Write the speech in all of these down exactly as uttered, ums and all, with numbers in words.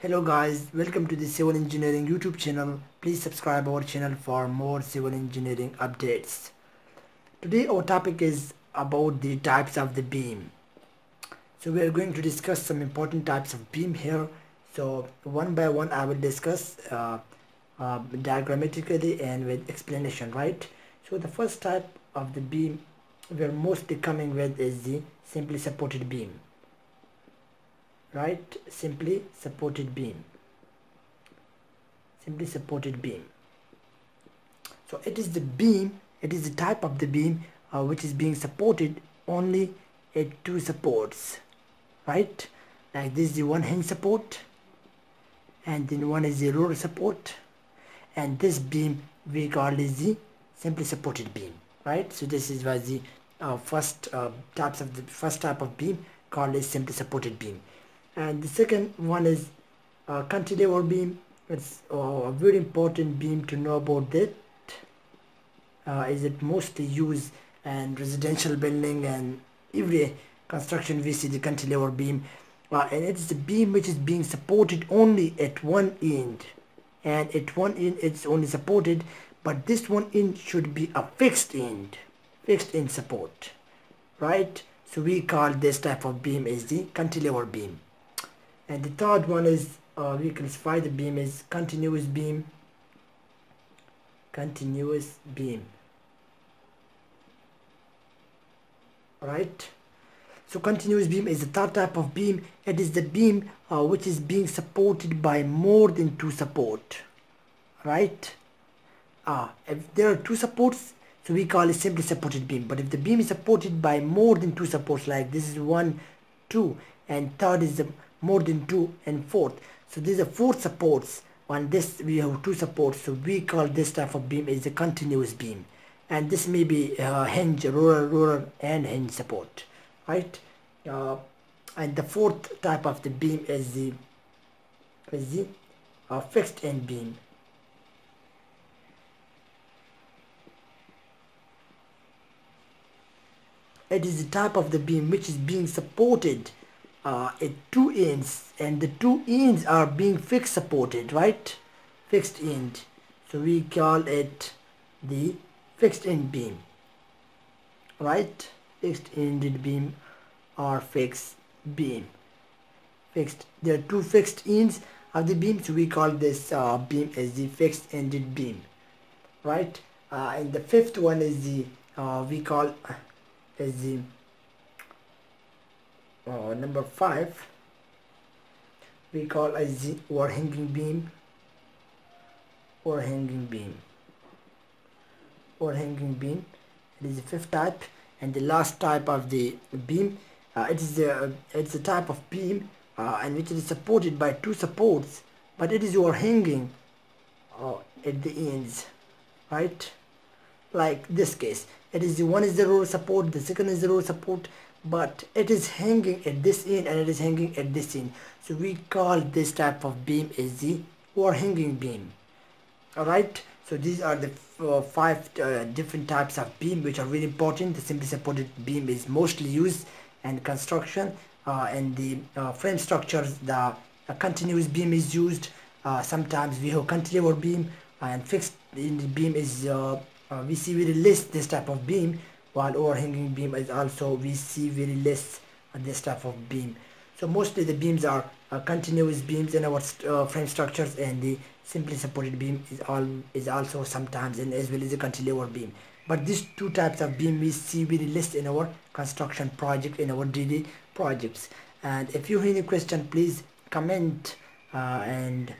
Hello guys, welcome to the Civil Engineering YouTube channel. Please subscribe our channel for more civil engineering updates. Today our topic is about the types of the beam. So we are going to discuss some important types of beam here. So one by one I will discuss uh, uh, diagrammatically and with explanation, right? So the first type of the beam we are mostly coming with is the simply supported beam. Right, simply supported beam. Simply supported beam. So it is the beam, it is the type of the beam uh, which is being supported only at two supports. Right, like this is the one hinge support, and then one is the roller support, and this beam we call is the simply supported beam. Right, so this is why the uh, first uh, types of the first type of beam called is simply supported beam. And the second one is uh, cantilever beam. It's uh, a very important beam to know about that. Uh, is it mostly used in residential building and every construction we see the cantilever beam. Uh, and it's the beam which is being supported only at one end. And at one end it's only supported, but this one end should be a fixed end. Fixed end support. Right? So we call this type of beam is the cantilever beam. And the third one is, uh, we classify the beam as continuous beam. Continuous beam. Right? So continuous beam is the third type of beam. It is the beam uh, which is being supported by more than two supports. Right? Uh, if there are two supports, so we call it simply supported beam. But if the beam is supported by more than two supports, like this is one, two, and third is the more than two and fourth, so these are four supports. On this we have two supports, so we call this type of beam is a continuous beam. And this may be uh, hinge, roller, roller and hinge support, right? Uh, and the fourth type of the beam is the is the uh, fixed end beam. It is the type of the beam which is being supported Uh, at two ends, and the two ends are being fixed supported, right? Fixed end. So we call it the fixed end beam, right? Fixed ended beam or fixed beam. Fixed. There are two fixed ends of the beam, so we call this uh, beam as the fixed ended beam, right? Uh, and the fifth one is the uh, we call as the Uh, number five we call as the overhanging beam. Overhanging beam. Overhanging beam. It is the fifth type. And the last type of the beam, uh, it is the it's a type of beam uh, and which is supported by two supports, but it is overhanging uh, at the ends, right? Like this case, it is the one is the roller support, the second is the roller support, but it is hanging at this end and it is hanging at this end. So we call this type of beam is the overhanging beam. Alright, so these are the uh, five uh, different types of beam which are really important. The simply supported beam is mostly used in construction uh, and the uh, frame structures. The uh, continuous beam is used. Uh, sometimes we have cantilever beam and fixed beam is uh, uh, we see very less this type of beam, while overhanging beam is also we see very less uh, this type of beam. So mostly the beams are uh, continuous beams in our st uh, frame structures, and the simply supported beam is all is also sometimes and as well as the cantilever beam. But these two types of beam we see very less in our construction project, in our daily projects. And if you have any question, please comment uh, and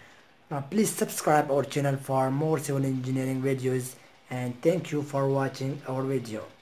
uh, please subscribe our channel for more civil engineering videos. And thank you for watching our video.